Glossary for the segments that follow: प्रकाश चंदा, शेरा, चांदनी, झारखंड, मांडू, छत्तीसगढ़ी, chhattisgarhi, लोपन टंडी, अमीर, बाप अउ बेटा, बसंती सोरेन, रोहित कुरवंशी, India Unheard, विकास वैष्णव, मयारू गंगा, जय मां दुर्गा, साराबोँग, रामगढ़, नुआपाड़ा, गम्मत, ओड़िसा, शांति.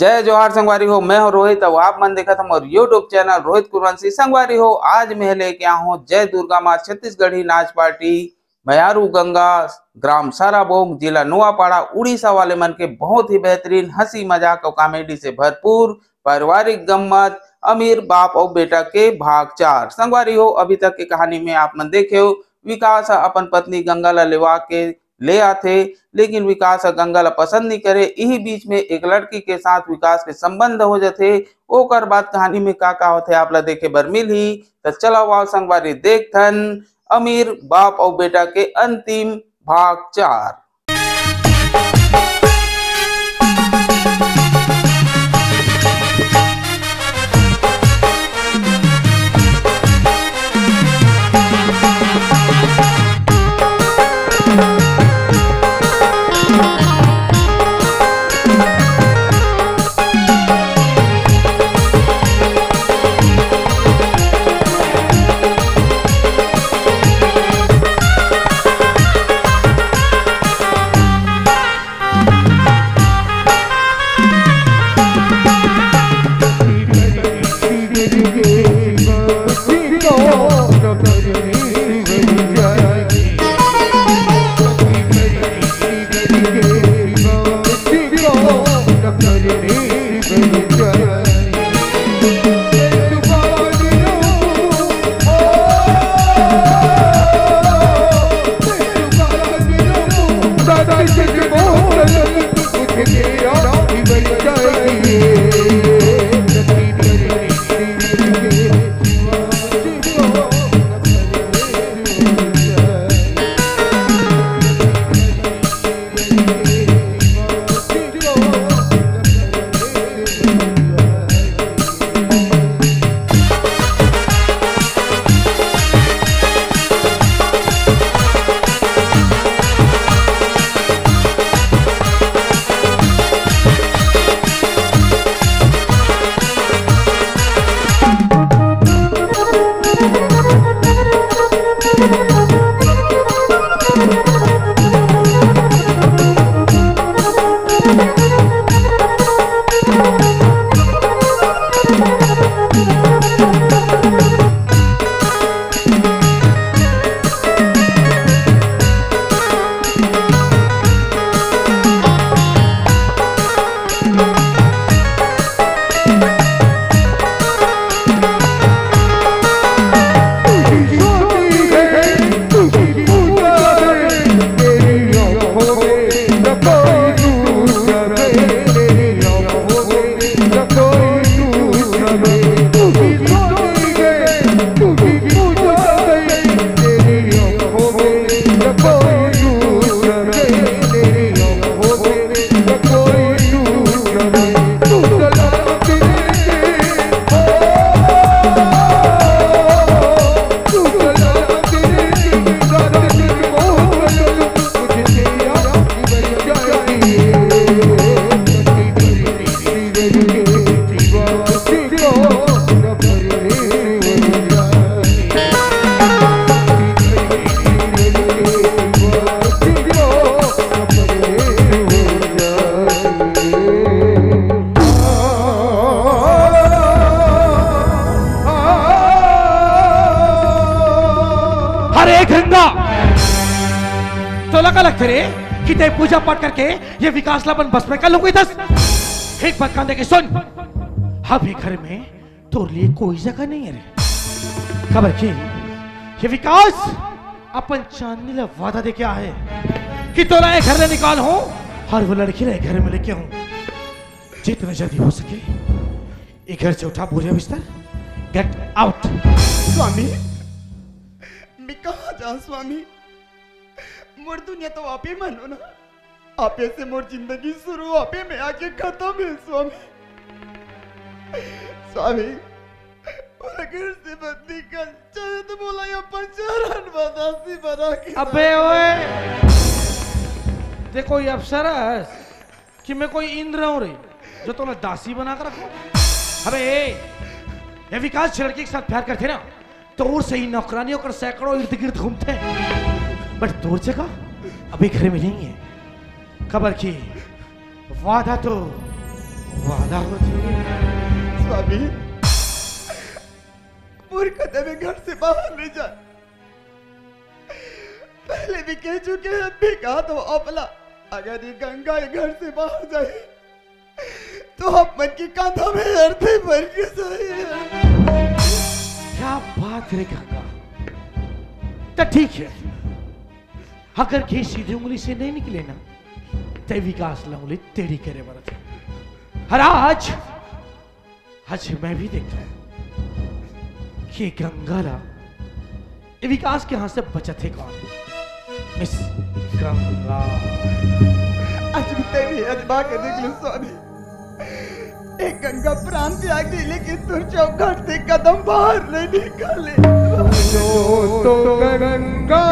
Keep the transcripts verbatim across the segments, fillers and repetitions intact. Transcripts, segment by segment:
जय जोहार संगवारी हो। मैं हूं रोहित। अब आप मन देखा था और यूट्यूब चैनल रोहित कुरवंशी संगवारी हो। आज मैं लेके आया हूँ जय दुर्गा माँ छत्तीसगढ़ी नाच पार्टी मयारू गंगा, ग्राम साराबोँग, जिला नुआपाड़ा, उड़ीसा वाले मन के बहुत ही बेहतरीन, हंसी मजाक और कॉमेडी से भरपूर पारिवारिक गम्मत, अमीर बाप और बेटा के भाग चार संगवारी हो। अभी तक की कहानी में आप मन देखे हो, विकास अपन पत्नी गंगा ला लेवा के ले आते, लेकिन विकास गंगा ला पसंद नहीं करे। यही बीच में एक लड़की के साथ विकास के संबंध हो जाते। ओकर बाद कहानी में का का होते आप ला देखे बर मिली। तो चलो वाओ संगवारी देखथन अमीर बाप और बेटा के अंतिम भाग चार। कितने पूजा पाठ करके ये विकास लापन बस में कल एक बात कांदे के सुन। अभी घर में तोर लिए कोई जगह नहीं है। खबर की ये विकास अपन चांदनी ला वादा दे क्या है कि तोरा ये घर ले निकाल हो और वो लड़की ने घर में लेके हूं। जितना जल्दी हो सके ये घर से उठा, बोझा बिस्तर, गेट आउट। स्वामी मैं कहा जाऊं स्वामी, मोर दुनिया तो आपे मानो ना, आपे से मोर जिंदगी शुरू आपे में आके खत्म है स्वामी। स्वामी अगर से बदली कर चले तो बोला या पंचारण बदासी बना के। अबे ओए देखो ये अफसरा कि मैं कोई इंद्र हूं रे जो तुम्हें दासी बना कर रखो। अबे ये विकास लड़की के साथ प्यार करते ना तो और सही नौकरानियों कर सैकड़ों इर्द गिर्द घूमते हैं, बट दूर जगह अभी घर में नहीं है। खबर की वादा तो वादा हो चुका है। स्वामी मूर्खता में घर से बाहर ले जाए, पहले भी कह चुके हैं, भी कहा तो अपला, अगर ये गंगा ये घर से बाहर जाए तो आप मन की कांधा में अर्थे भर के जाए। क्या बात है गंगा, तो ठीक है, अगर के सीधे उंगली से नहीं निकले ना ते विकास लंगली तेरी करे बरत। हर आज आज मैं भी देख रहा कि गंगारा ये विकास के हाथ से बचत है कौन, मिस गंगा। आज भी ते भी अजमा कर निकले स्वामी, एक गंगा प्राण त्याग दी लेकिन तुरचा घाट से कदम बाहर नहीं निकाले। तो, तो गंगा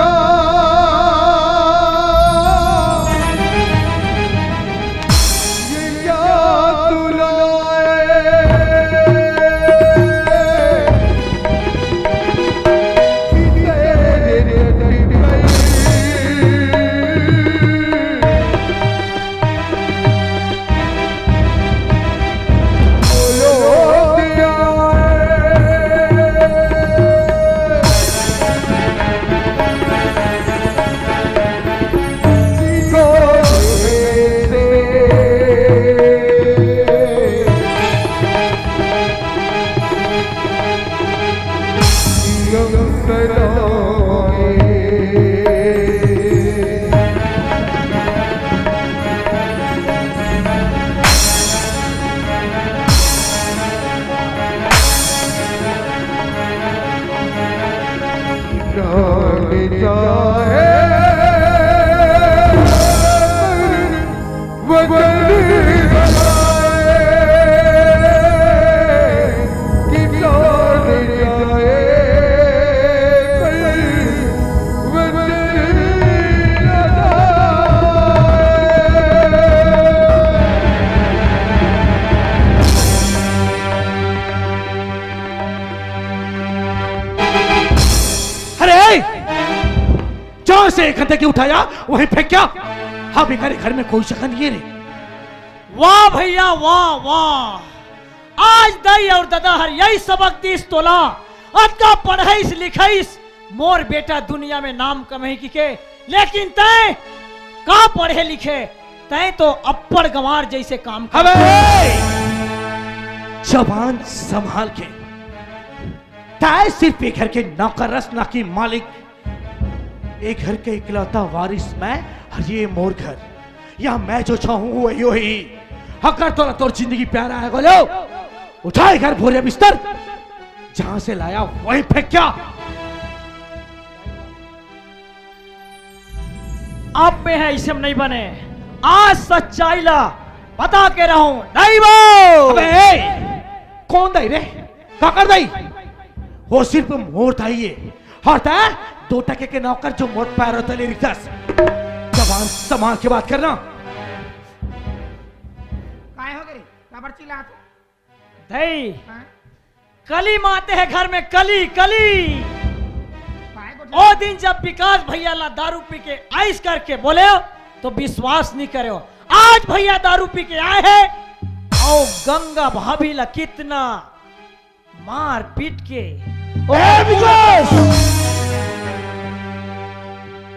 के उठाया वहीं फेंक्या। हाँ बेकार घर में कोई शकन ये नहीं। वाह भैया वाह वाह, आज दाई और दादा हर यही सबक दीस तोला। अतका पढ़ाईस लिखाईस मोर बेटा दुनिया में नाम कमाई की के, लेकिन तय का पढ़े लिखे तय तो अप्पड़ गंवार जैसे काम। जवान संभाल के तय सिर्फ एक घर के नौकर रस ना की मालिक, एक घर के इकलौता वारिस मैं और ये मोर घर, या मैं जो चाहूं वही वही। हकर तोरा तोर जिंदगी प्यारा है बोलो, उठाए घर भोरे बिस्तर, जहां से लाया वहीं फेंक। क्या आप में है इसम नहीं बने, आज सच्चाई ला बता के रहूं नहीं वो। अबे कौन दाई रे का कर दाई, वो सिर्फ मोर दाई है। हरता दो टके के नौकर जो मोट पैरों तले रिक्तस। जवान समाज की बात करना। काय हो गई? काबर चिल्ला तू? दही। कली माते हैं घर में कली कली। ओ दिन जब विकास भैया ला दारू पी के आइस करके बोले हो, तो विश्वास नहीं करे हो। आज भैया दारू पी के आए हैं, और गंगा भाभी ला कितना मार पीट के। ए विकास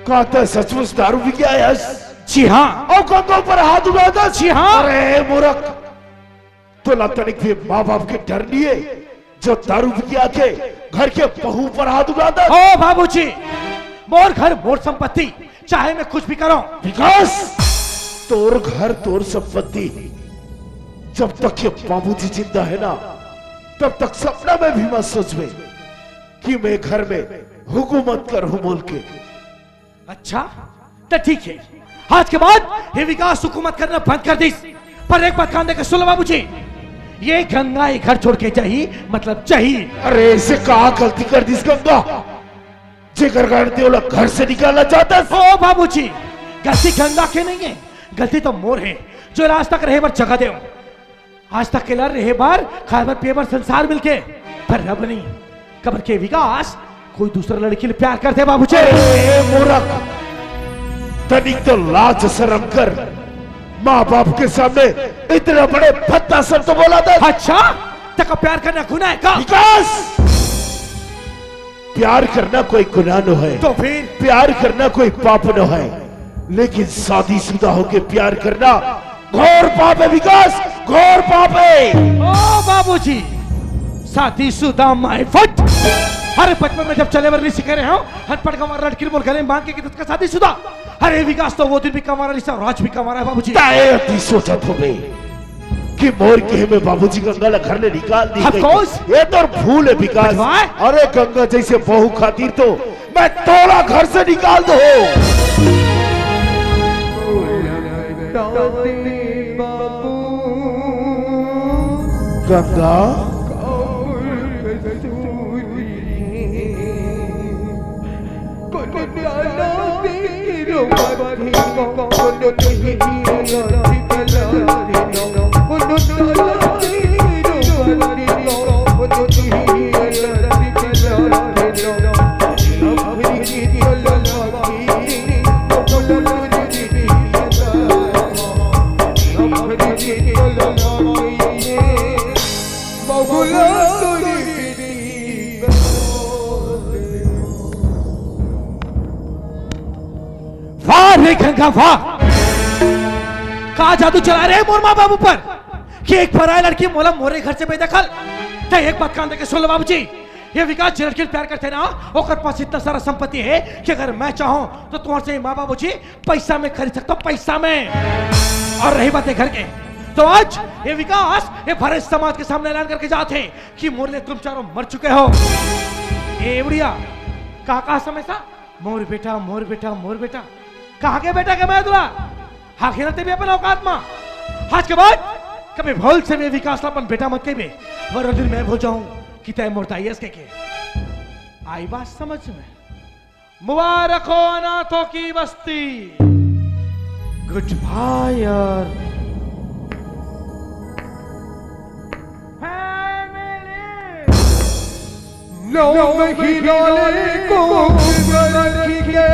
कहते सचमुच दारू भी क्या है? जी हाँ। और कंधों पर हाथ उठाता जी हाँ। अरे मूर्ख, तो लतनिक भी माँ बाप के डर लिए जो दारू भी क्या के घर के बहू पर हाथ उठाता। ओ बाबूजी, मोर घर मोर संपत्ति, चाहे मैं कुछ भी करूं। विकास, तोर घर तोर संपत्ति, जब तक ये बाबूजी जिंदा है ना तब तक सपना में भी मत सोच में कि मैं घर में हुकूमत करूं मुल्क के। अच्छा तो ठीक है, आज के बाद ये विकास हुकूमत करना बंद कर दी। पर एक बात कान देकर सुनो बाबूजी, ये गंगा ये घर छोड़ के चाहिए मतलब चाहिए। अरे इसे कहा गलती कर दी गंगा, जिगर गणदेवला घर से निकालना चाहता है। ओ बाबूजी, गलती गंगा के नहीं है, गलती तो मोर है जो आज तक रहे बार जगह दे, आज तक किला रहे बार खाए बार पिए बार संसार मिलके, पर रब नहीं कबर के विकास कोई दूसरा लड़की प्यार करते हैं बाबूजी। मूर्ख, तनिक तो लाज शर्म कर, माँ बाप के सामने इतने बड़े भद्दा शब्द तो बोला था। अच्छा, तक प्यार करना गुनाह है का? विकास, प्यार करना कोई गुनाह न है, तो फिर प्यार करना कोई पाप न है, लेकिन शादीशुदा होके प्यार करना घोर पाप है। विकास, घोर पाप है। ओ बाबूजी, शादीशुदा मायफट अरे बचपन में जब चले वरनी सीख रहे हो हटपट कमारा लड़की बोल गले मांग के कि तुझका शादीशुदा। अरे विकास तो वो दिन भी कमारा रिश्ता राज भी कमारा है बाबूजी। अति सोचा तो मैं कि मोर के में बाबूजी गंगा ला घर ने निकाल दी। ये तो भूल है विकास। अरे गंगा जैसे बहू खातिर तो मैं तोड़ा घर से निकाल दो। गंगा वाह रे गंगा वाह, कहा जादू चला रहे मोर माँ बाप ऊपर कि एक पराई लड़की मोला मोरे घर से बेदखल। तो एक बात कान देके सुन लो बाबूजी, ये विकास जी लड़की प्यार करते ना, ओकर पास इतना सारा संपत्ति है कि अगर मैं चाहूं तो तुम्हारे से माँ बाबूजी पैसा में खरीद सकता हूँ, पैसा में। और रही बात है घर के, तो आज ये विकास ये भारत समाज के सामने ऐलान करके जाते कि मोरले तुम चारों मर चुके हो। ए उड़िया कहा, कहा समझा मोर बेटा मोर बेटा मोर बेटा कहा के बेटा के मैं तुला हाखिरते भी अपन औकात माँ। आज के बाद कभी भूल से भी विकास लापन बेटा मत कहे वरना दिन मैं भूल जाऊं कि तय मोरताइयस के के आई बात समझ में। मुबारक हो अनाथों की बस्ती, गुड बाय यार फैमिली। नो मही डोले को रखी के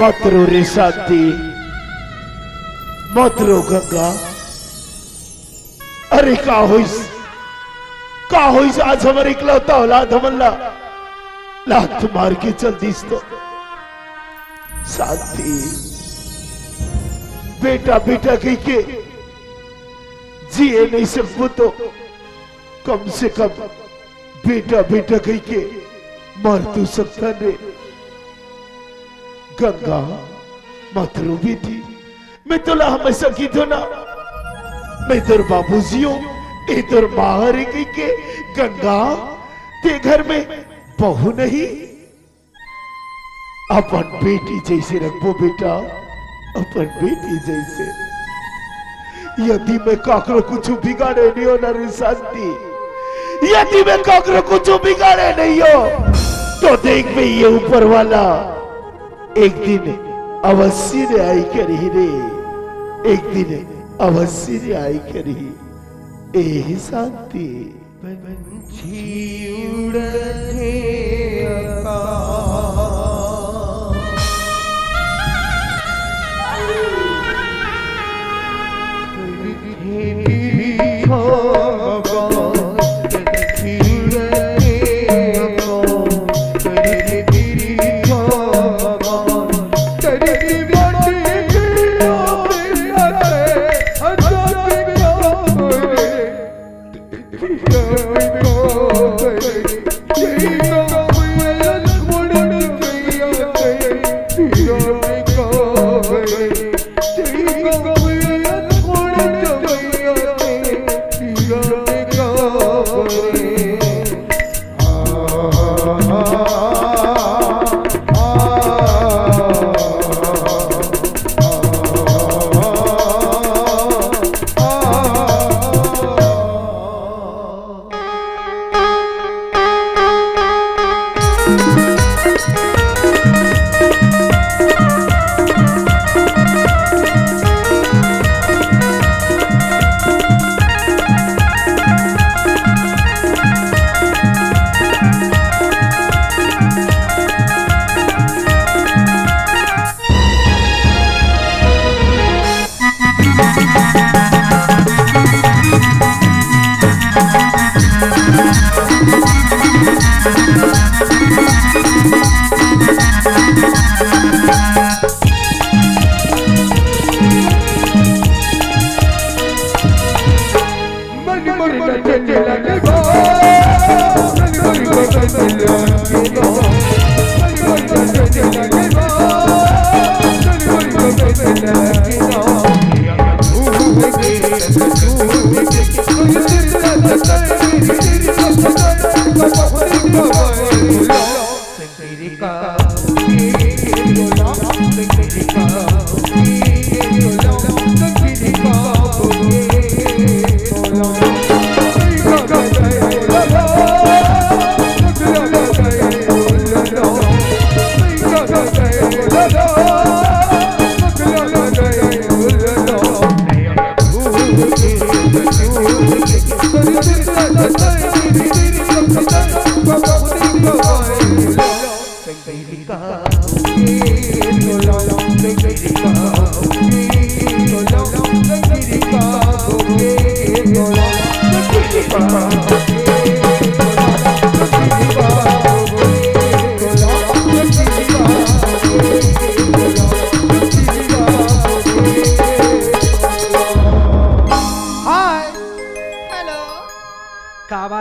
मत रो रे साथी, मत रो गंगा। अरे का होइस का होइस आज हमारे इकलौता औलाद हमला लात मार के चल दीस तो। साथी बेटा बेटा कह के जिए नहीं सकू तो कम से कम बेटा बेटा कह के मर तू सकता ने। गंगा मत रो बेटी, मैं तो ला हमेशा की तो ना मैं इधर बाबूजी हूँ इधर बाहर ही के। गंगा ते घर में बहू नहीं अपन बेटी जैसे रखो बेटा, अपन बेटी जैसे। यदि मैं काकरो कुछ बिगाड़े नहीं हो ना रे शांति, यदि मैं काकरो कुछ बिगाड़े नहीं हो तो देख मैं ये ऊपर वाला एक दिन अवश्य ने आई करी रे, एक दिन अवश्य ने आई करी। ए शांति पंछी उड़ते आकाश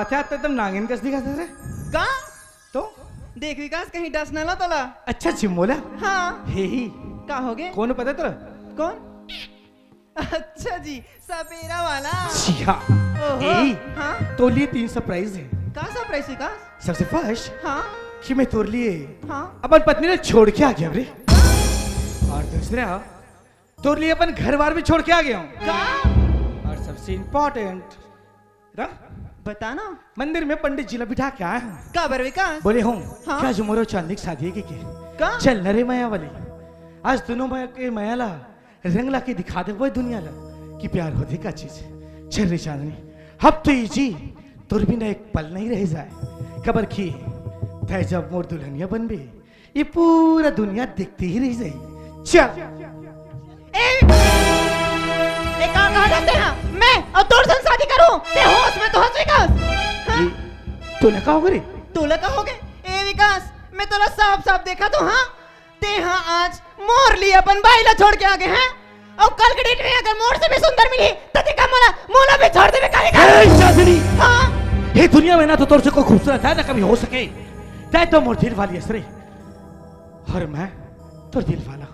माथे आता एकदम नांगीन कस दिखाते रे का तो देख विकास कहीं डस ना लो तला। अच्छा चिमोला हाँ हे ही का हो गए कौन पता तेरा कौन? अच्छा जी सपेरा वाला सिया हाँ तो लिए तीन सरप्राइज है का सरप्राइज है का सबसे फर्स्ट हाँ कि मैं तोर लिए हाँ अपन पत्नी ने छोड़ के आ गया रे और दूसरा तोर लिए अपन घर बार भी छोड़ के आ गया हूँ और सबसे इम्पोर्टेंट रा बताना मंदिर में पंडित जी बिठा के आया हूँ का बर विकास बोले हूँ हाँ? क्या जुमरो चांदी शादी की के का? चल नरे माया वाली आज दोनों माया के मायाला रंग ला के दिखा दे वो दुनिया ला कि प्यार होती का चीज चल रही चांदनी हब तो ये जी तुर भी ना एक पल नहीं रह जाए कबर की तय जब मोर दुल्हनिया बन भी ये पूरा दुनिया दिखती ही रह जाए चल मैं और तोर सन शादी करूं ते होश में तो हंस विकास हाँ? तो लका हो गए तो लका हो गए ए विकास मैं तोला साफ साफ देखा तो हां ते हां आज मोर लिए अपन बाईला छोड़ के आ गए हैं और कल के डेट में अगर मोर से भी सुंदर मिली तो ते का मोला मोला भी छोड़ देबे काहे का ए चांदनी हां ये दुनिया में ना तो तोर से कोई खूबसूरत है ना कभी हो सके तय तो मोर दिल वाली असरे और मैं तोर दिल वाला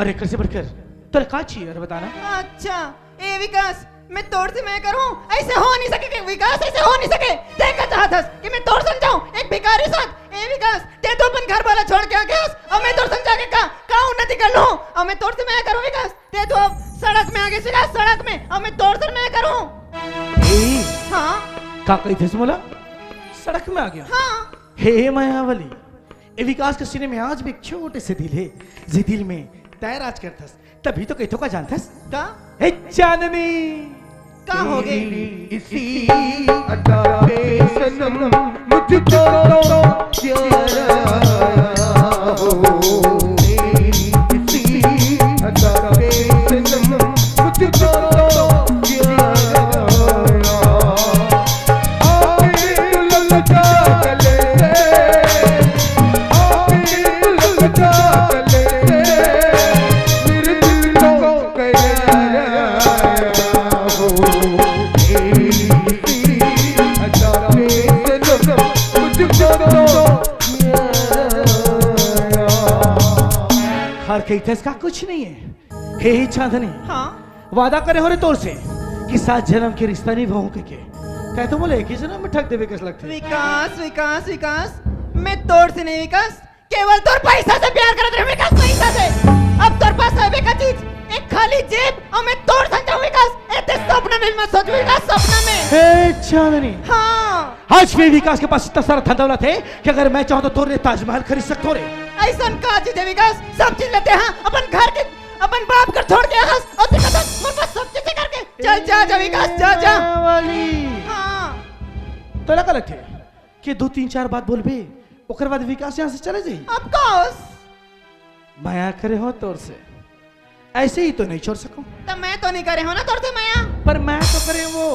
अरे कर से बढ़कर तो का चाहिए और बताना अच्छा ए विकास मैं तोड़ से मैं करूं ऐसे हो नहीं सके कि विकास ऐसे हो नहीं सके देखा चाहतस कि मैं तोड़ समझाऊं एक भिखारी साथ ए विकास ते तो अपन घर वाला छोड़ के आ गया और मैं तोड़ समझा के का का उन्नति कर लूं और मैं तोड़ से मैं करूं विकास ते तो अब सड़क में आगे सीधा सड़क में और मैं तोड़ से मैं करूं ए हां का कही थस मोला सड़क में आ गया हां हे मायावली ए विकास के सीने में आज भी छोटे से दिल है जे दिल में तैर आज करथस तभी तो कहतो का जानता का ए चांदनी का हो गई इसी अदा पे सनम मुझको प्यारा हो इसी अदा पे सनम मुझको इसका कुछ नहीं है हे ही चांदनी हाँ? वादा करे हो रे तोर से कि सात जन्म के रिश्ता नहीं निभाऊं के कह तो बोले एक ही जन्म में ठग देवे कैसे लगते विकास विकास विकास मैं तोर से नहीं विकास केवल तोर पैसा से प्यार करत रहे विकास पैसा से अब तोर पास है का चीज एक खाली जेब और मैं तोर समझाऊं विकास एते सपना में मत सोच विकास सपना में हे चांदनी हां आज भी विकास के पास इतना सारा धन दौलत है कि अगर मैं चाहूं तो तोर ने ताजमहल खरीद सकतो रे ऐसा का चीज है विकास सब चीज लेते हैं अपन घर के अपन बाप कर छोड़ के हंस और तेरे साथ मोर पास सब चीज करके चल जा जा विकास जा जा वाली हां तोला का लगथे कि दो तीन चार बात बोलबे ओकर बाद विकास यहां से चले जाई ऑफ कोर्स माया करे हो तोर से ऐसे ही तो नहीं छोड़ सकूं तो मैं तो नहीं करे हो ना तोर से माया पर मैं तो करे वो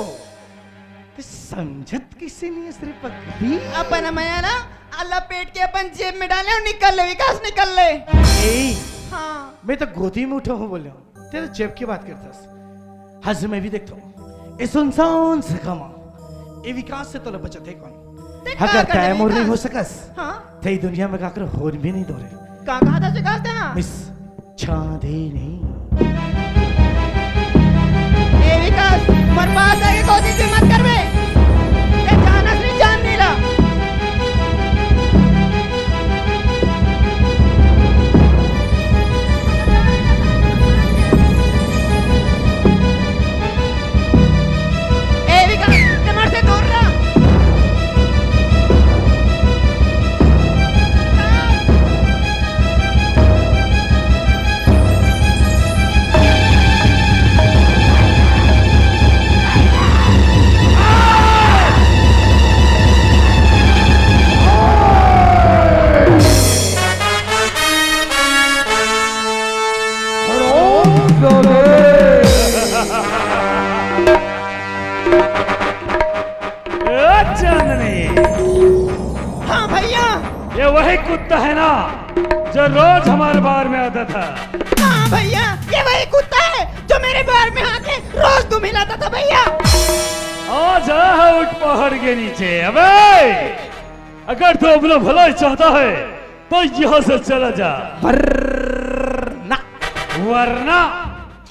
तो समझत किसी ने श्री पक्की अपन माया ना अल्लाह पेट के अपन जेब में डाले और निकल ले विकास निकल ले ए, हाँ। मैं तो गोदी में उठा हूँ बोले हूँ तेरे जेब की बात करता हज में भी देखता हूँ इस सुनसान से कमा ये विकास से तो बचा थे कौन अगर टाइम और नहीं हो सकस हाँ? थे दुनिया में काकर होर भी नहीं दोरे का कहा था विकास ने हाँ? मिस चांदी नहीं ए विकास पर पास आके गोदी पे मत करवे ए जाना श्री जान नीला है ना जो रोज हमारे बार में आता था हाँ भैया ये वही कुत्ता है जो मेरे बार में आके रोज धूम हिलाता था भैया आजा उठ पहाड़ के नीचे। अबे अगर तू अपना भलाई चाहता है तो यहाँ से चला जा, वरना वरना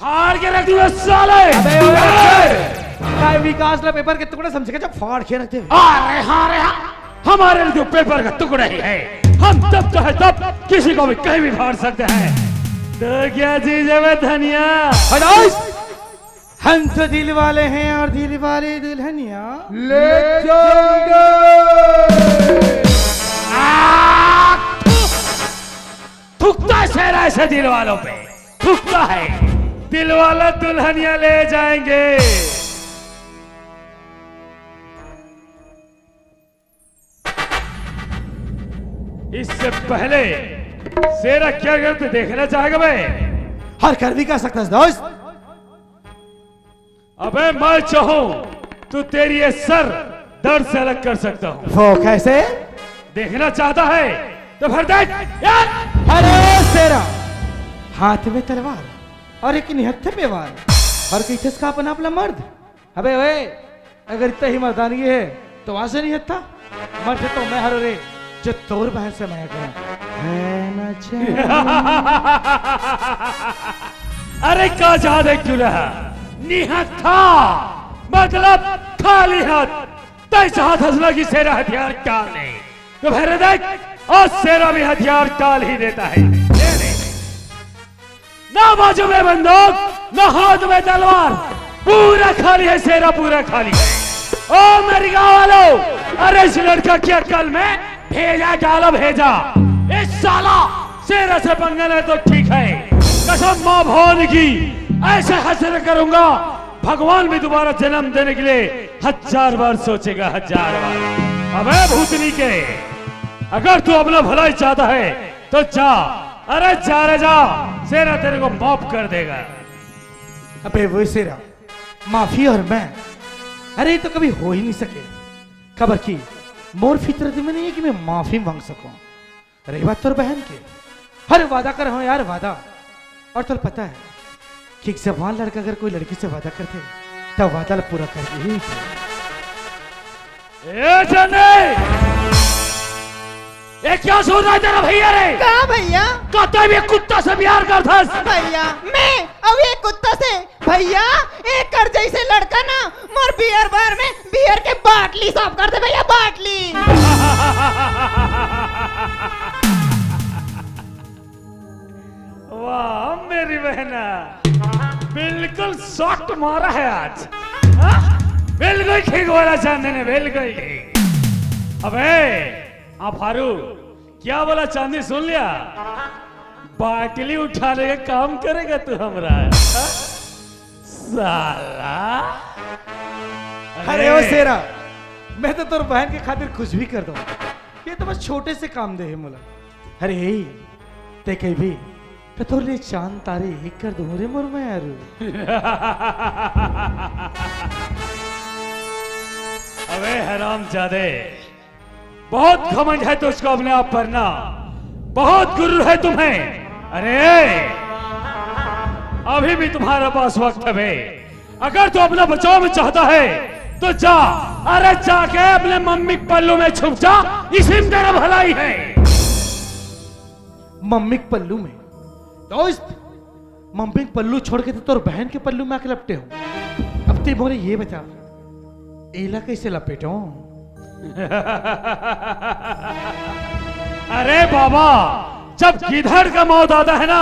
फाड़ के रख दूंगा साले। अबे अबे विकास ला पेपर के टुकड़े समझ के जब फाड़ के रखते हैं। अरे हाँ रे हाँ, हमारे लिए पेपर का टुकड़ा ही है, हम तब चाहे तब किसी को भी कहीं भी फाड़ सकते हैं। तो क्या चीज है वे धनिया? हम तो दिल वाले हैं और दिल वाले दुल्हनिया ले जाएंगे। थुकता शेर ऐसे दिल वालों पे थुकता है, दिल वाला दुल्हनिया ले जाएंगे। इससे पहले शेरा क्या करते देखना चाहेगा भाई? हर कर भी कर सकता है दोस्त। अबे मैं चाहूं तो तेरी ये सर दर्द से अलग कर सकता हूं। वो कैसे? देखना चाहता है तो भर देख यार। अरे शेरा हाथ में तलवार और एक निहत्थे में वार और कहते का अपना अपना मर्द। अबे वे अगर इतना ही मर्दानगी है तो वहां से निहत्था मर्द तो मैं हर रे जो तोर बहन से मैं अरे का जहां देख चुना निहत था मतलब खाली हाथ तैसा हाथ हंसला की शेरा हथियार टाल नहीं तो भैर देख और शेरा भी हथियार टाल ही देता है। ना बाजू में बंदूक ना हाथ में तलवार, पूरा खाली है शेरा, पूरा खाली है। ओ मेरी गांव वालों, अरे इस लड़का क्या कल में भेजा डालो भेजा इस साला शेरा से पंगा है तो ठीक है, कसम मां भौन की ऐसे हसर करूंगा भगवान भी दोबारा जन्म देने के लिए हजार बार सोचेगा, हजार बार। अबे भूतनी के अगर तू अपना भलाई चाहता है तो जा, अरे जा रे जा, शेरा तेरे को माफ कर देगा। अबे वो शेरा माफी और मैं, अरे तो कभी हो ही नहीं सके। खबर की मोर फितरत में नहीं है कि मैं माफी मांग सकूं। रही बात तोर बहन की, हर वादा कर रहा यार वादा। और तुझे पता है कि एक जवान लड़का अगर कोई लड़की से वादा करते तो वादा पूरा कर ही। ये क्या सुन रहा है तेरा भैया रे? कहा भैया? कहते भी कुत्ता से प्यार करता है भैया। मैं अब ये कुत्ता से भैया एक कर जैसे लड़का ना मोर बियर बार में बियर के बाटली साफ करते भैया, बाटली। वाह मेरी बहना, बिल्कुल शॉट मारा है आज, बिल्कुल ठीक बोला चांदनी ने, बिल्कुल ठीक। अबे आप हारू क्या बोला चांदनी, सुन लिया? बाटली उठाने का काम करेगा तू हमरा साला। अरे ओ शेरा, मैं तो तोर बहन के खातिर कुछ भी कर दूं, ये तो बस छोटे से काम दे है मोला। अरे ते कहीं भी तो ले चांद तारे एक कर दो रे मोर मयारू। अबे हरामजादे, बहुत घमंड है तुझको अपने आप पर ना, बहुत गुरूर है तुम्हें। अरे अभी भी तुम्हारा पास वक्त है भाई, अगर तू अपना बचाव में चाहता है तो जा, अरे जाके अपने मम्मी के पल्लू में छुप जा, इसी में तेरा भलाई है। मम्मी के पल्लू में? दोस्त मम्मी के पल्लू छोड़ के तो तोर बहन के पल्लू में आके लपटे हूं, अब ते बोले ये बता एला कैसे लपेटो? अरे बाबा, जब गिधड़ का मौत आता है ना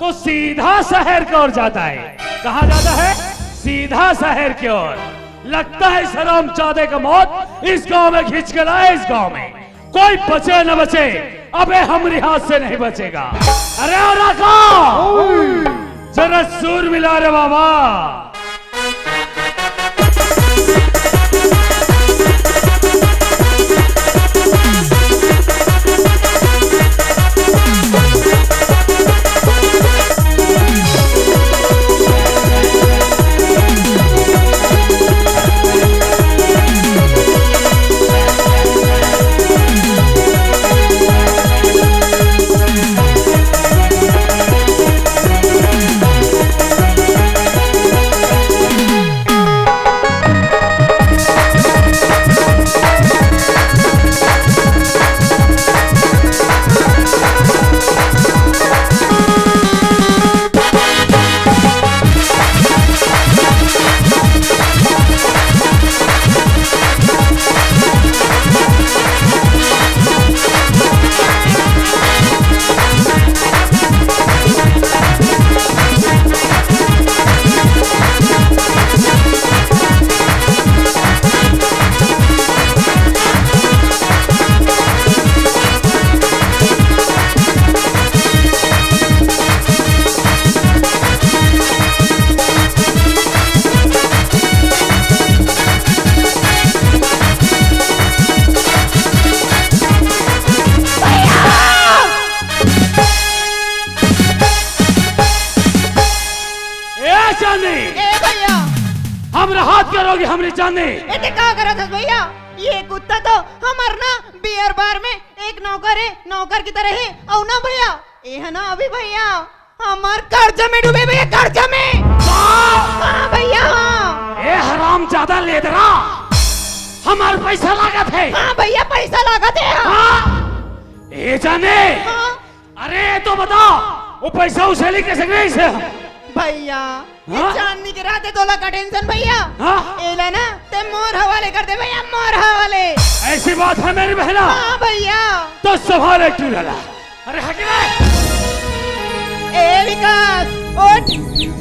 तो सीधा शहर की ओर जाता है। कहा जाता है? सीधा शहर की ओर। लगता है शराम चादे का मौत इस गांव में खींच के लाए, इस गांव में कोई बचे न बचे, अबे हम रिहाज से नहीं बचेगा। अरे राका जरा सूर मिला रे बाबा। जाने। ए भैया हम राहत करोगे हमने जाने। ये क्या करा था भैया? ये कुत्ता तो हमार ना बियर बार में एक नौकर है, नौकर की तरह है। और ना भैया ये है ना अभी भैया हमार कर्जा में डूबे भैया, कर्जा में। हाँ भैया ये हराम ज्यादा लेदरा हमार पैसा लागत है। हाँ भैया पैसा लागत है। हाँ ये जाने। हाँ अरे तो बताओ वो पैसा उछली कैसे गई से भैया? हाँ? चांदनी के रात तोला का टेंशन भैया। हाँ एला ना ते मोर हवाले कर दे भैया, मोर हवाले। ऐसी बात है मेरी बहना। हाँ भैया तो सवाल है क्यों लड़ा? अरे हकीम ए विकास उठ।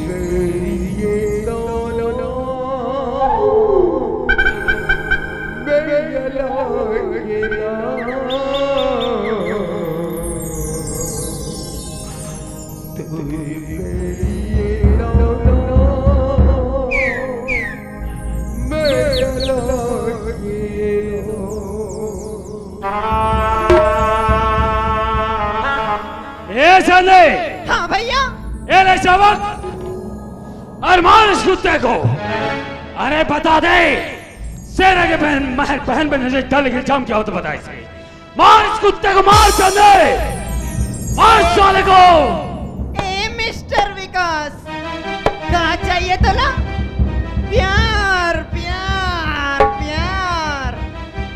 हाँ भैया ये सबक अरमान इस कुत्ते को। अरे बता दे सेना के बहन महर बहन बहन से डल के जाम क्या होता बता इसे। मार इस कुत्ते को, मार चंदे, मार साले को। ए मिस्टर विकास कहाँ चाहिए तो ना प्यार प्यार प्यार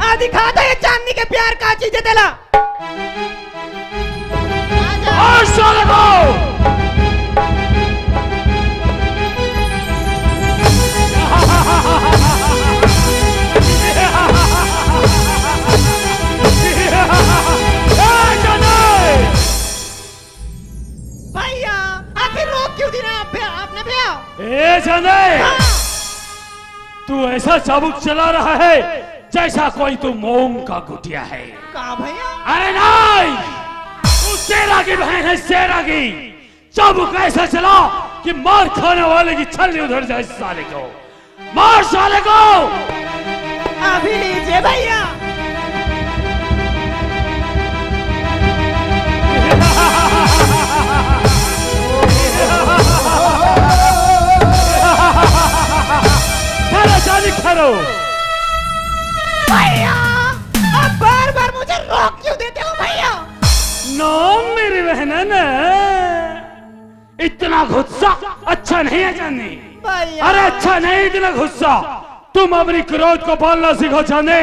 आ दिखा दो ये चांदनी के प्यार का चीज़ है तेरा। और साले को भैया आखिर रोक क्यों दिना आपने भैया? ए जाने तू ऐसा चाबुक चला रहा है जैसा कोई तू मोम का गुटिया है। कहाँ भैया? अरे नहीं सेरा की बहन है, सेरा की चाबुक ऐसा चला कि मार खाने वाले की छलनी उधर जाए। साले को मार, साले को। अभी लीजिए भैया। खरो जानी खरो। भैया आप बार बार मुझे रोक क्यों देते हो भैया? नो मेरी बहना ना इतना गुस्सा अच्छा नहीं है जाने। अरे अच्छा नहीं इतना गुस्सा। तुम अपनी क्रोध को पालना सीखो जाने,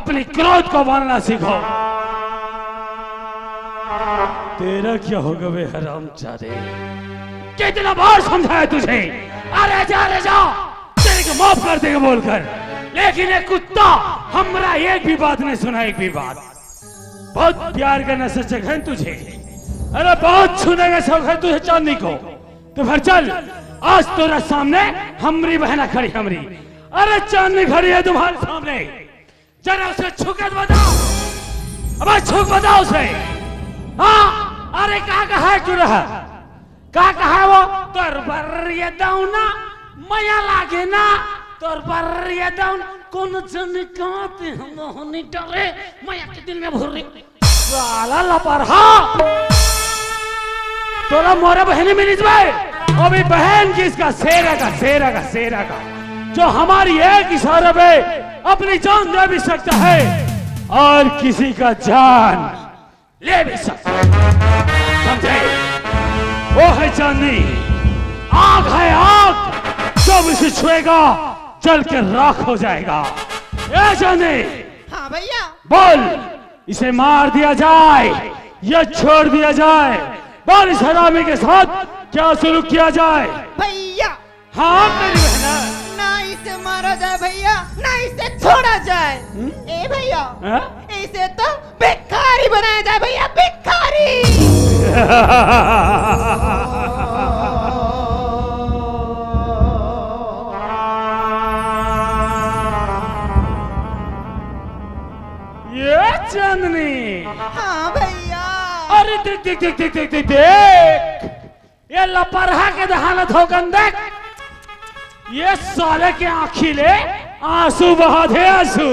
अपनी क्रोध को पालना सीखो। तेरा क्या होगा बे हराम जादे? कितना बार समझाया तुझे? अरे जा रे जा, तेरे को माफ कर देगा बोलकर, लेकिन ये कुत्ता हमरा एक भी बात नहीं सुना, एक भी बात। बहुत प्यार करना सच्चा है तुझे। अरे बहुत छूनेगा सब है तुझे चांदनी को। तो फिर चल आज तेरा सामने हमरी बहना खड़ी, हमरी। अरे चांदनी खड़ी है तुम्हारे सामने, जरा उसे छुकत बताओ। अब छुक बताओ उसे। हाँ अरे कहाँ कहा है चुरा? कहाँ कहा वो? तोर पर ये दाऊना मया लागे ना, तोर पर ये दाऊन कौन जने कहते हम होने डरे माया के दिल में भूरी वाला लापरहा। तोरा मोरा बहने में निजवाए और भी बहन किसका? सेरा का, सेरा का, सेरा का, जो हमारी एक इशारा पे अपनी जान दे भी सकता है और किसी का जान ले भी सकता है, समझे? वो है चांदनी, आग है आग, जब इसे छुएगा चल के राख हो जाएगा। ये जाने। हाँ भैया बोल इसे मार दिया जाए या छोड़ दिया जाए? बोल इस हरामी के साथ क्या सलूक किया जाए भैया? हाँ मेरी बहना ना इसे मारा जाए भैया, ना इसे छोड़ा जाए। हुँ? ए भैया इसे तो भिखारी बनाया जाए भैया, भिखारी। चांदनी। हाँ भैया अरे देख देख देख देख देख देख देख ये लापरवाह के दहानत हो गंदक। ये साले के आँखिले आंसू बहा थे आंसू।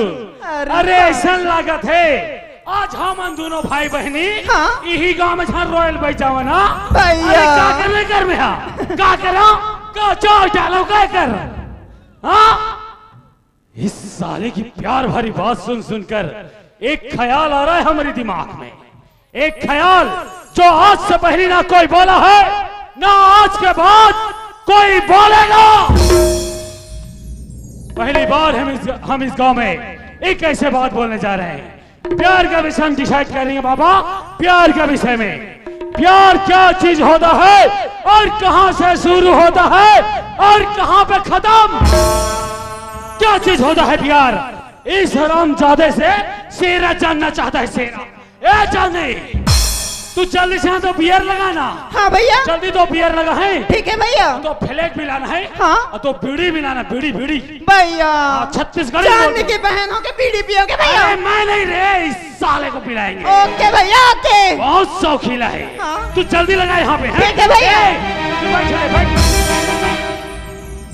अरे ऐसा लागत है आज हम दोनों भाई बहनी यही गांव में छान रॉयल भाई जावा ना भैया। क्या करने कर में? हाँ क्या करो? का चोर डालो क्या कर हाँ? इस साले की प्यार भरी बात सुन सुनकर एक ख्याल आ रहा है हमारे दिमाग में, एक ख्याल जो आज से पहले ना कोई बोला है ना आज के बाद कोई बोलेगा। पहली बार हम इस हम इस गांव में एक ऐसे बात बोलने जा रहे हैं, प्यार का विषय हम डिसाइड करेंगे बाबा। प्यार का विषय में प्यार क्या चीज होता है और कहां से शुरू होता है और कहां पे खत्म, क्या चीज होता है प्यार। इस हरामजादे से शेरा जानना चाहता है। शेरा ए जाने तू जल्दी से तो बियर लगाना। हाँ भैया जल्दी तो बियर लगा है। ठीक है भैया। तो फ्लैट भी लाना है। हाँ और तो बीड़ी भी लाना। बीड़ी बीड़ी भैया छत्तीसगढ़ की बहनों के बीड़ी पियोगे भैया? मैं नहीं रे, इस साले को पिलाएंगे। ओके भैया ओके। बहुत शौकीला है। हाँ। तू जल्दी लगा यहाँ पे। ठीक है भैया।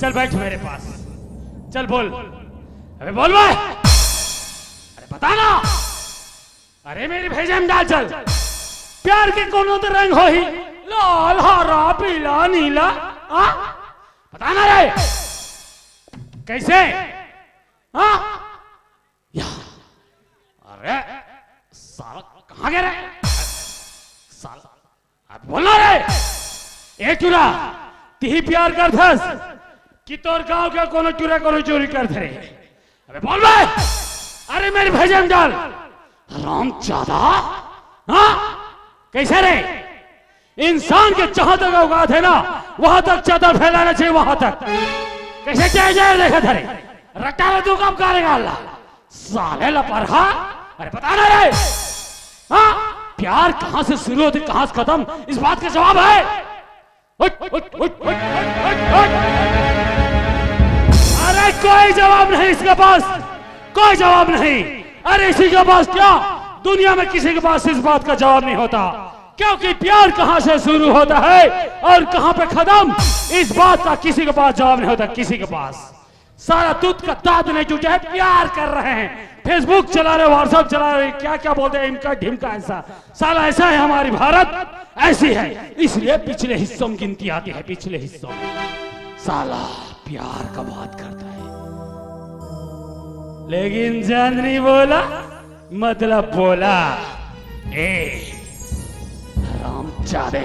चल बैठ मेरे पास, चल बोल। अरे बोल भाई, अरे बता ना। अरे मेरी भेजे हम डाल चल। प्यार के कोनो तो रंग हो ही, लाल हरा पीला नीला आ? बता ना रे कैसे आ? अरे साला कहाँ गया रे साला? अब बोलना रे ए चुरा तिही प्यार कर धस कि तोर गाँव का कोनो चुरा कोनो चोरी कर धरे। अबे बोल भाई। अरे मेरी भजन डाल राम चादा हाँ कैसे रे? इंसान के जहां तक औकात है ना वहां तक चादर फैलाना चाहिए, वहां तक कैसे जाए जाए देखा धरे रटा ले तू कब करेगा साले लपरहा। अरे बता ना रे हाँ प्यार कहां से शुरू होती कहां से खत्म, इस बात का जवाब है। अरे कोई जवाब नहीं इसके पास, कोई जवाब नहीं। अरे इसी के पास क्या दुनिया में किसी के पास इस बात का जवाब नहीं होता, क्योंकि प्यार कहां से शुरू होता है और कहां पे खत्म इस बात का किसी के पास जवाब नहीं होता, किसी के पास। सारा दूध का दाद नहीं जुटा है, प्यार कर रहे हैं, फेसबुक चला रहे, व्हाट्सएप चला रहे, क्या क्या बोलते हैं इनका ढिमका। ऐसा साला ऐसा है हमारी भारत, ऐसी है इसलिए पिछले हिस्सों में गिनती आती है, पिछले हिस्सों में। साला प्यार का बात करता है लेकिन जान नहीं बोला मतलब बोला ए राम चादे।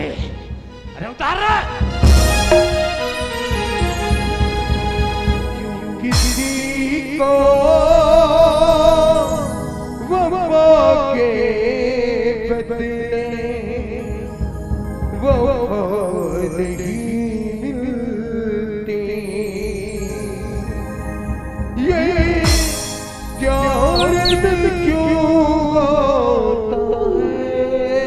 अरे उतार रहा किसी को वो के बदले वो नहीं मिलते, ये प्यार में क्यों आता है?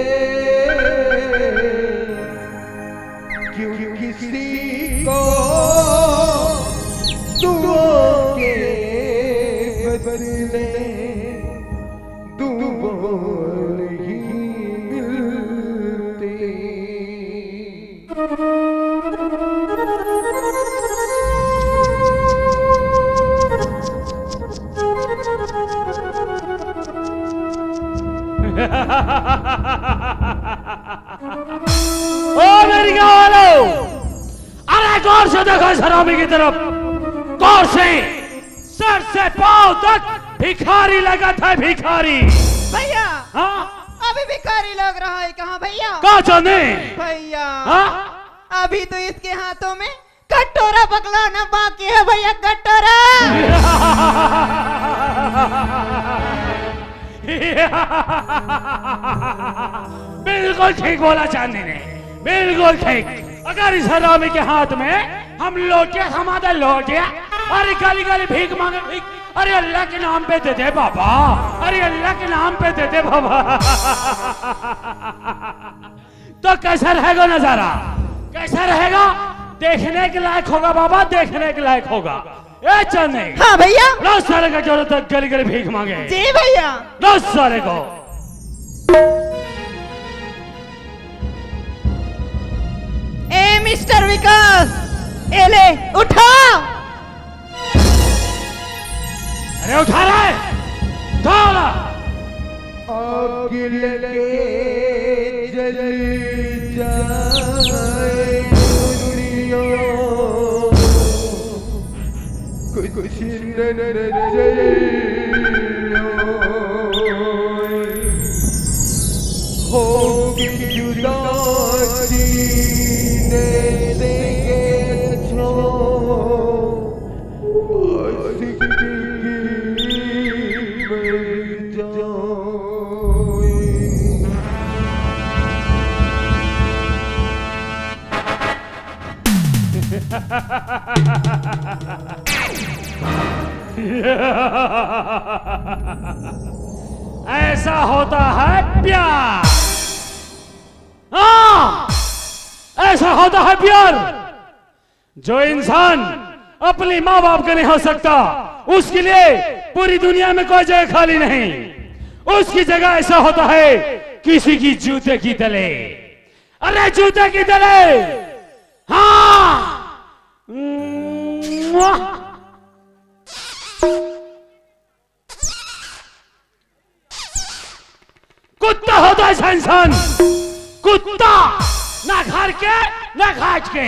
क्यों किसी को ओ मेरी गाँव वालों, अरे गौर से देखो इस हरामी की तरफ, गौर से सर से पांव तक भिखारी लगत है, भिखारी भैया। हाँ अभी भिखारी लग रहा है कहाँ भैया? कहाँ चंदे भैया? अभी तो इसके हाथों में कटोरा पकड़ाना बाकी है भैया, कटोरा। बिल्कुल ठीक बोला चांदी ने, बिल्कुल ठीक। अगर इस हरामी के हाथ में हम लौटे हमारा लौटे, अरे गाली गाली भीख मांगे भीख, अरे अल्लाह के नाम पे दे दे बाबा, अरे अल्लाह के नाम पे दे दे बाबा, तो कैसा रहेगा नजारा, कैसा रहेगा? देखने के लायक होगा बाबा, देखने के लायक होगा। ए चंदे हाँ भैया दस सारे का चोर तक गली गली भीख मांगे। जी भैया दस सारे को ए मिस्टर विकास ए ले उठा। अरे उठा रहा है थोड़ा अगिल के जल जाए दुनिया ऐसा होता है प्यार। हाँ, ऐसा होता है प्यार। जो इंसान अपने माँ बाप का नहीं हो सकता, उसके लिए पूरी दुनिया में कोई जगह खाली नहीं। उसकी जगह ऐसा होता है किसी की जूते की तले। अरे जूते की तले। हाँ, कुत्ता होता है इंसान, कुत्ता, ना घर के ना घाट के।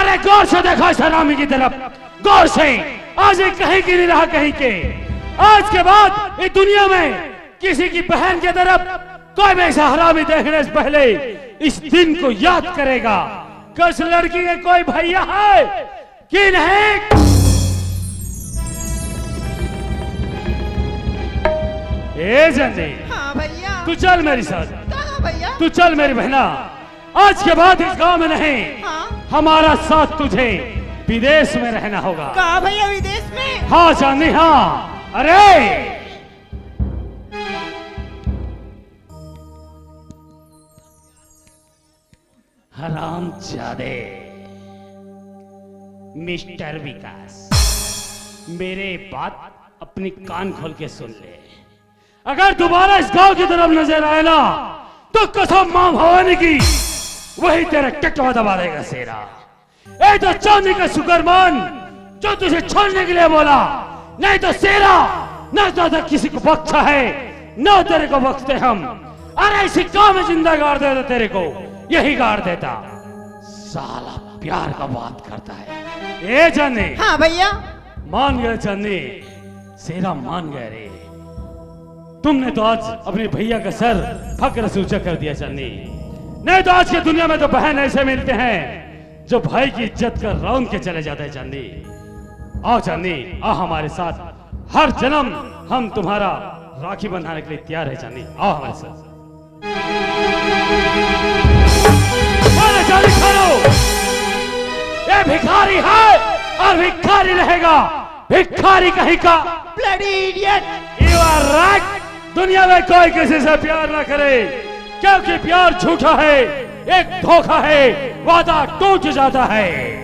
अरे गौर से देखो शरामी की तरफ, गौर से। आज ये कहीं की नहीं रहा कहीं के। आज के बाद इस दुनिया में किसी की बहन की तरफ कोई भी शरामी देखने से पहले इस दिन को याद करेगा। किस लड़की के कोई भैया है कि नहीं? ए जंदी, हाँ भैया, तू चल मेरे साथ। कहाँ भैया? तू चल मेरी बहना। आज के बाद इस गांव में नहीं, हाँ? हमारा साथ तुझे विदेश में रहना होगा। कहाँ भैया? विदेश में? हाँ चांदी, हाँ। अरे हरामजादे मिस्टर विकास, मेरे बात अपनी कान खोल के सुन ले। अगर दोबारा इस गांव की तरफ नजर आए ना तो कसम मां भवानी की, वही तेरा टटवा दबा देगा शेरा। ए तो चांदी का शुक्रमान जो तुझे छोड़ने के लिए बोला, नहीं तो शेरा ना ज्यादा किसी को बख्शा है ना तेरे को बख्शते हम। अरे इसी गांव में जिंदा गाड़ देता तेरे को, यही गाड़ देता। साला प्यार का बात करता है। ए चंदी, हाँ भैया, मान गए चंदी, शेरा मान गए रे। तुमने तो आज अपने भैया का सर फक्र सूचक कर दिया चंदी। नहीं तो आज की दुनिया में तो बहन ऐसे मिलते हैं जो भाई की इज्जत का रौंद के चले जाते हैं। चंदी आओ, चंदी आओ हमारे साथ। हर जन्म हम तुम्हारा राखी बंधाने के लिए तैयार है। चंदी आओ हमारे साथ। ये भिखारी है और भिखारी रहेगा, भिखारी कहीं का। Bloody idiot, you are right. दुनिया में कोई किसी से प्यार ना करे, क्योंकि प्यार झूठा है, एक धोखा है, वादा टूट जाता है।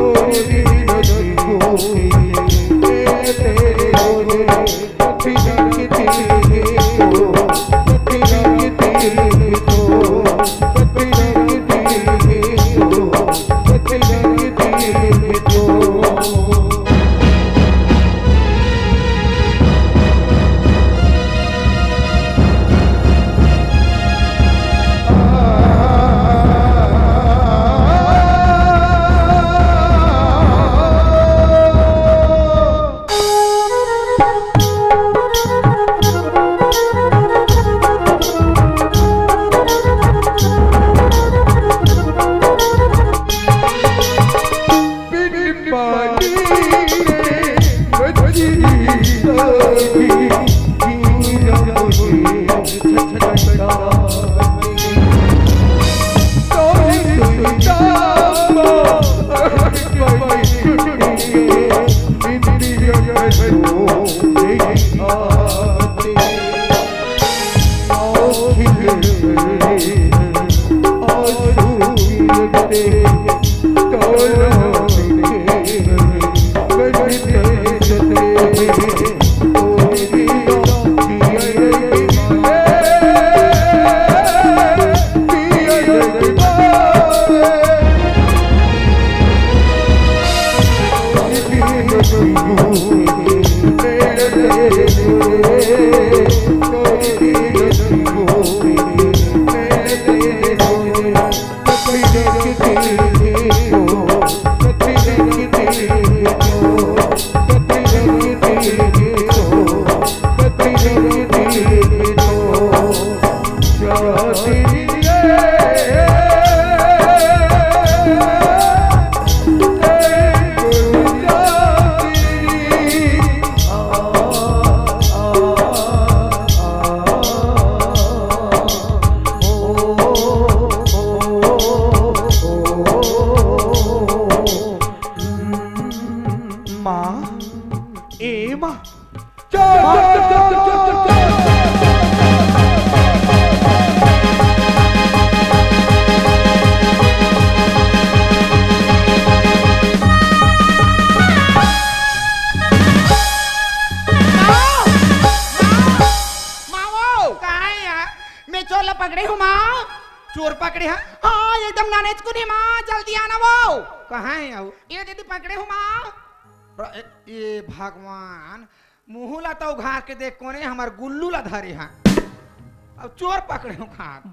तो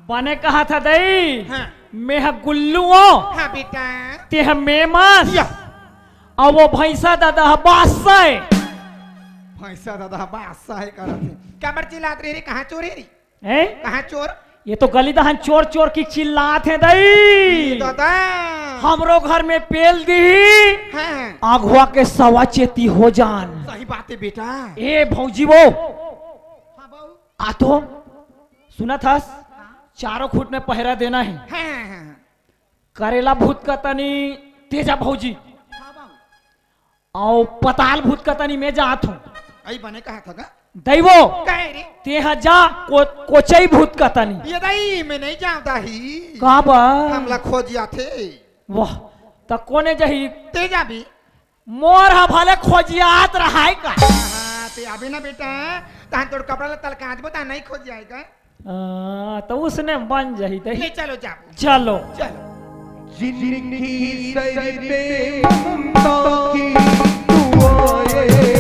बने कहा था दई हाँ। मैं गुल्लू हाँ बेटा ते मेमस और वो भैंसा दादा बादशाह है भैंसा दादा बादशाह है करते क्या बर चिल्लात रे रे कहां चोर है रे हैं कहां चोर ये तो गली दहन चोर चोर की चिल्लात है दई दादा हमरो घर में पेल दी हां आगवा के सवा चेती हो जान सही बात है बेटा ए भौजी वो हां बाऊ आ तो सुना था चारों खुट में पहरा देना है हाँ हाँ। करेला भूत का तनी तेजा भौजी और पताल भूत का तनी मैं जात हूँ बने कहा था का? दैवो तेहा जा को, कोचई भूत का तनी ये दाई मैं नहीं जाता ही कहाँ पर हमला खोज जाते वाह तो कोने जही तेजा भी मोर हा भले खोजियात रहा है का हाँ ते अभी ना बेटा तहां तोड़ कपड़ा लत्ता कहाँ दे बता नहीं खोज जाएगा आ, तो उसने बन जाही नहीं चलो जाओ चलो चलो जिनकी सर पे ममता की दुआएं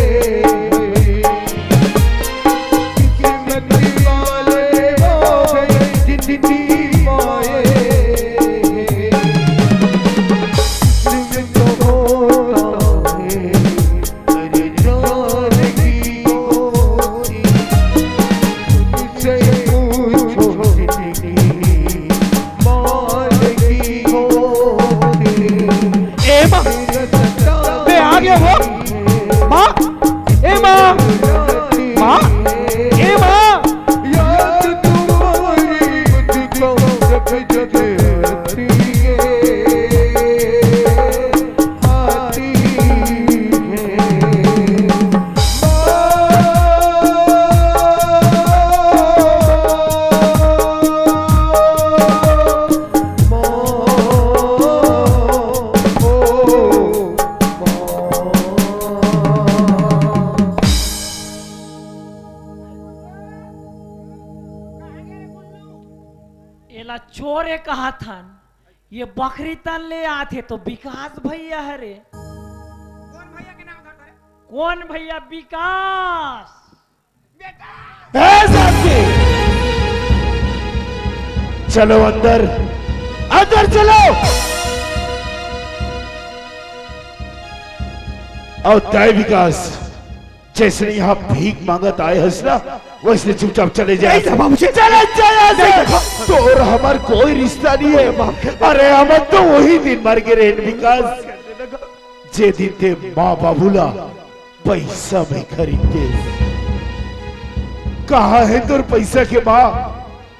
में कहा था ये बकरी तन ले आते तो विकास भैया है रे। कौन भैया के नाम था? कौन भैया? विकास बेटा। चलो अंदर अंदर चलो। और तय विकास जैसे यहाँ भीख मांगत आए हस ना वैसे चुपचाप चले जाए। चले जाए तो और हमार कोई रिश्ता नहीं है। अरे हम तो वही दिन मर गए रे विकास जे दिन थे माँ बाबूला पैसा में खरीदे। कहाँ है तुर पैसा के माँ?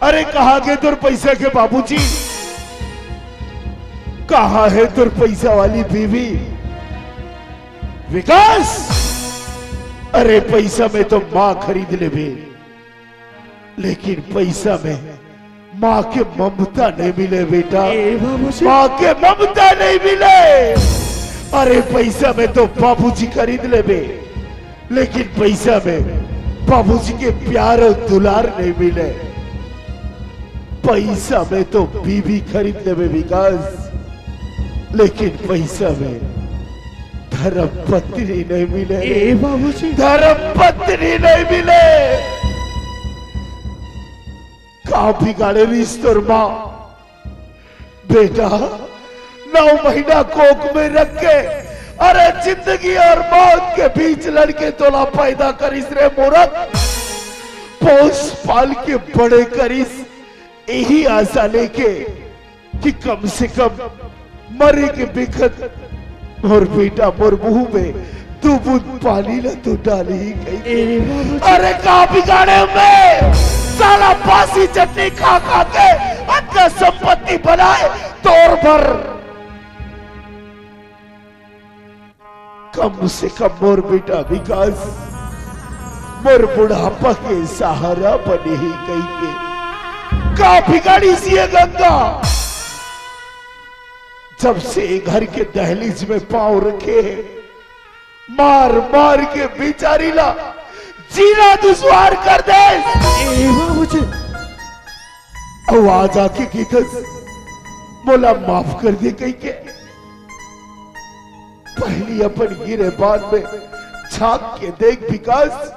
अरे कहा गए तुर पैसा के बाबूजी? कहा है तुर पैसा वाली बीवी? विकास अरे पैसा में तो माँ खरीद ले भी, लेकिन पैसा में माँ के ममता नहीं मिले बेटा। माँ के ममता नहीं मिले। अरे पैसा में तो बाबूजी खरीद ले भी, लेकिन पैसा में बाबूजी के प्यार और दुलार नहीं मिले। पैसा में तो बीवी खरीदने में विकास, लेकिन पैसा में धर्मपत्नी नहीं मिले। ए बाबूजी धर्मपत्नी नहीं मिले। का बिगाड़े रिश्तों माँ बेटा। नौ महीना कोख में रख के अरे जिंदगी और मौत के बीच लड़के तोला पैदा करिस रे मूर्ख। पोस पाल के बड़े करिस यही आशा लेके कि कम से कम मरे के बिखत और बेटा मोर मुंह में तू बूंद पानी न तो डाली ही गई। अरे कहा बिगाड़े में साला बासी चटनी खा खा के अपना संपत्ति बनाए तोर भर। कम से कम मोर बेटा विकास मोर बुढ़ापा के सहारा बने ही गई के। का बिगाड़ी सी गंगा जब से घर के दहलीज में पांव रखे मार मार के बेचारी ला जीना दुश्वार कर दे। आवाज आके गीतस बोला माफ कर दे कहीं के। पहली अपन गिरे बाद में छाप के देख विकास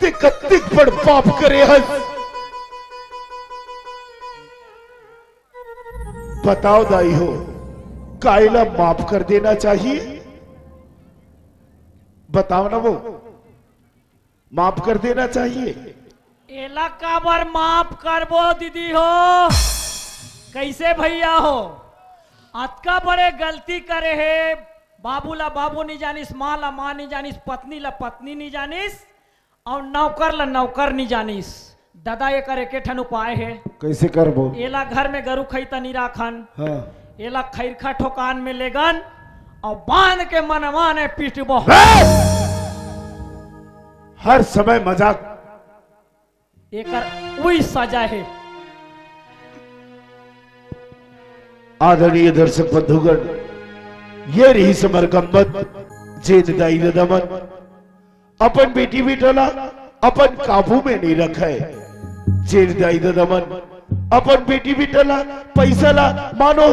ते कत्तिक बड़ पाप करे हस। बताओ दाई हो कायला माफ कर देना चाहिए? बताओ ना वो माफ कर देना चाहिए। एला काबर माफ करबो दीदी हो? कैसे भैया हो अतका बड़े गलती करे है। बाबूला बाबू नहीं जानिस, माँ ला माँ नहीं जानिस, पत्नी ला पत्नी नहीं जानिस, और नौकर ला नौकर नहीं जानिस। दादा ये करे के ठन उपाय है। कैसे करबो? एला घर में गरु खैता निराखन। हाँ। एला खैरखा ठोकान में लेगन और बांध के मनवाने पीटबो। हर समय मजाक एकर उई सजा है। आदरणीय दर्शक बंधुगण ये रही समर गम्मत जेद दाई दमन अपन बेटी बेटोला अपन काबू में नहीं रखा है। अपन बेटी बिटला पैसा ला मानो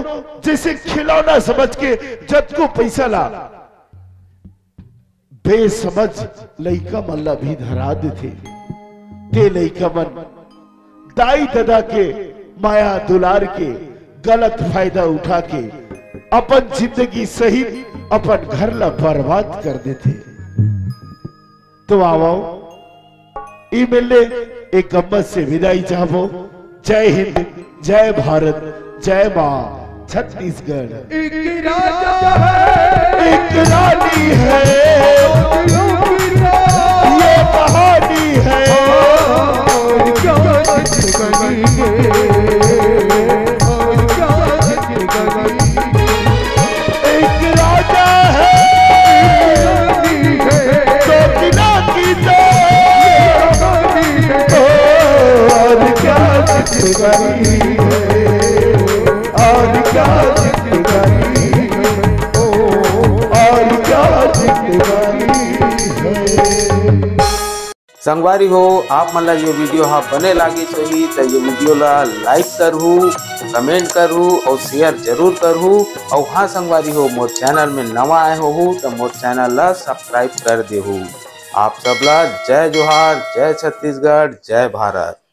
जैसे खिलौना समझ के जत को पैसा ला बेसमझ लइका मल्ला भी धरा देते। ते लइका मन दाई ददा के माया दुलार के गलत फायदा उठा के अपन जिंदगी सहित अपन घर ला बर्बाद कर देते। तो आओ ईमेल ले एक गम्मत से विदाई चाहो। जय हिंद जय भारत जय माँ छत्तीसगढ़। एक राजा है एक रानी है ये कहानी है एक राजा है तो बिना की छत्तीसगढ़ी और क्या छत्तीसगढ़ी ओ और क्या छत्तीसगढ़ी। संगवारी हो आप मन ला ये वीडियो हा बने लागे सही तो ये वीडियो ला लाइक करहु, कमेंट करहु और शेयर जरूर करहु। और हाँ संगवारी हो मोर चैनल में नवा आए हो तो मोर चैनल ला सब्सक्राइब कर देहु। आप सब ला जय जोहार, जय छत्तीसगढ़, जय भारत।